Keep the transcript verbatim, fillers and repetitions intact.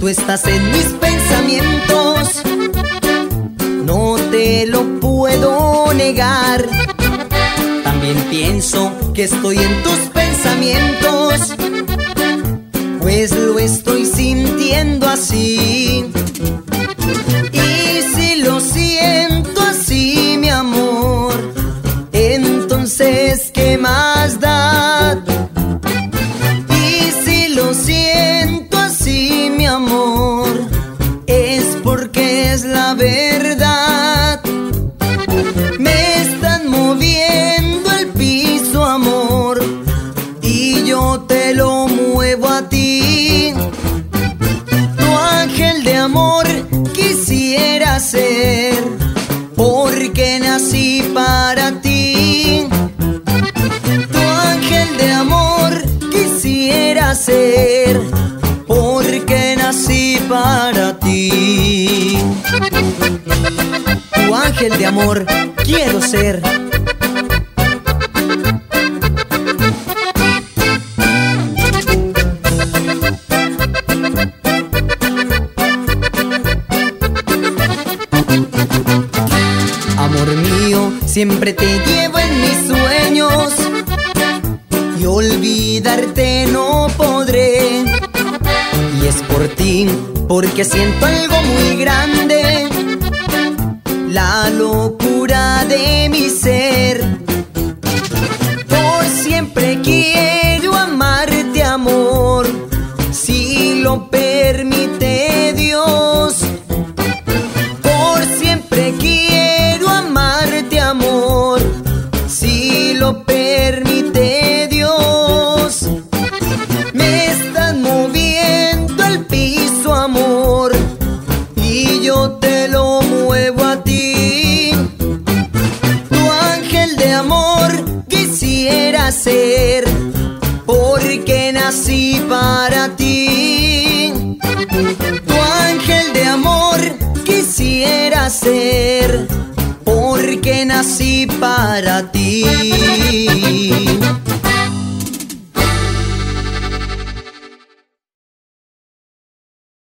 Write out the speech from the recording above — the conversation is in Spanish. Tú estás en mis pensamientos, no te lo puedo negar. También pienso que estoy en tus pensamientos, pues lo estoy sintiendo así. Y si lo siento así, mi amor, entonces ¿qué más da? La verdad, me están moviendo el piso, amor, y yo te lo muevo a ti. Tu ángel de amor quisiera ser, porque nací para ti. Tu ángel de amor quisiera ser, porque nací para ti. Tu ángel de amor quiero ser. Amor mío, siempre te llevo en mis sueños y olvidarte no podré. Y es por ti, porque siento algo muy grande, la locura de mi ser. Por siempre quiero amarte, amor, si lo permite Dios. Por siempre quiero amarte, amor, si lo permite Dios. Me están moviendo el piso, amor, y yo te lo muevo a ti. Tu ángel de amor quisiera ser, porque nací para ti. Tu ángel de amor quisiera ser, porque nací para ti.